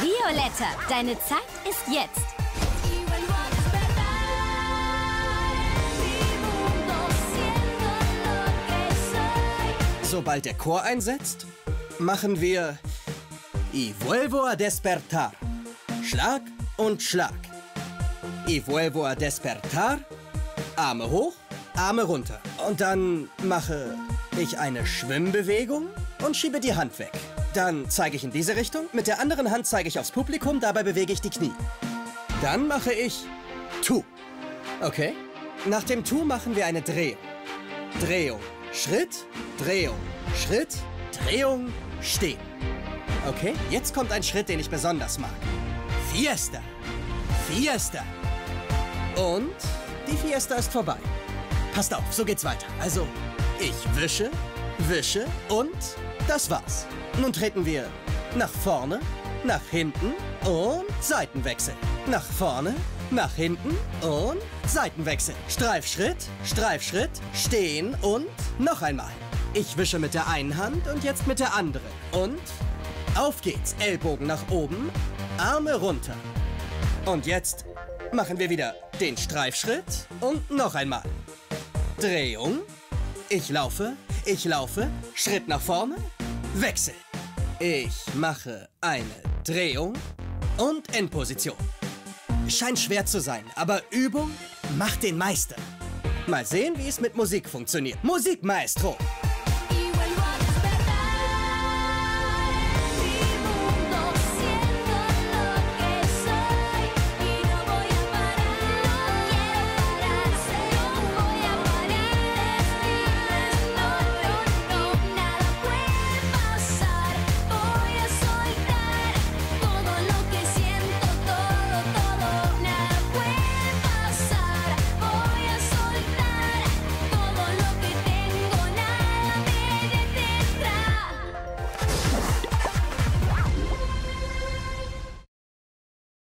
Violetta, deine Zeit ist jetzt. Sobald der Chor einsetzt, machen wir Y vuelvo a despertar. Schlag und Schlag. Y vuelvo a despertar. Arme hoch, Arme runter. Und dann mache ich eine Schwimmbewegung und schiebe die Hand weg. Dann zeige ich in diese Richtung. Mit der anderen Hand zeige ich aufs Publikum, dabei bewege ich die Knie. Dann mache ich Tu. Okay? Nach dem Tu machen wir eine Drehung. Drehung, Schritt, Drehung, Schritt, Drehung, Stehen. Okay? Jetzt kommt ein Schritt, den ich besonders mag. Fiesta. Fiesta. Und die Fiesta ist vorbei. Passt auf, so geht's weiter. Also, ich wische, wische und das war's. Nun treten wir nach vorne, nach hinten und Seitenwechsel. Nach vorne, nach hinten und Seitenwechsel. Streifschritt, Streifschritt, stehen und noch einmal. Ich wische mit der einen Hand und jetzt mit der anderen. Und auf geht's. Ellbogen nach oben, Arme runter. Und jetzt machen wir wieder den Streifschritt und noch einmal. Drehung, ich laufe, Schritt nach vorne, Wechsel. Ich mache eine Drehung und Endposition. Scheint schwer zu sein, aber Übung macht den Meister. Mal sehen, wie es mit Musik funktioniert. Musikmaestro!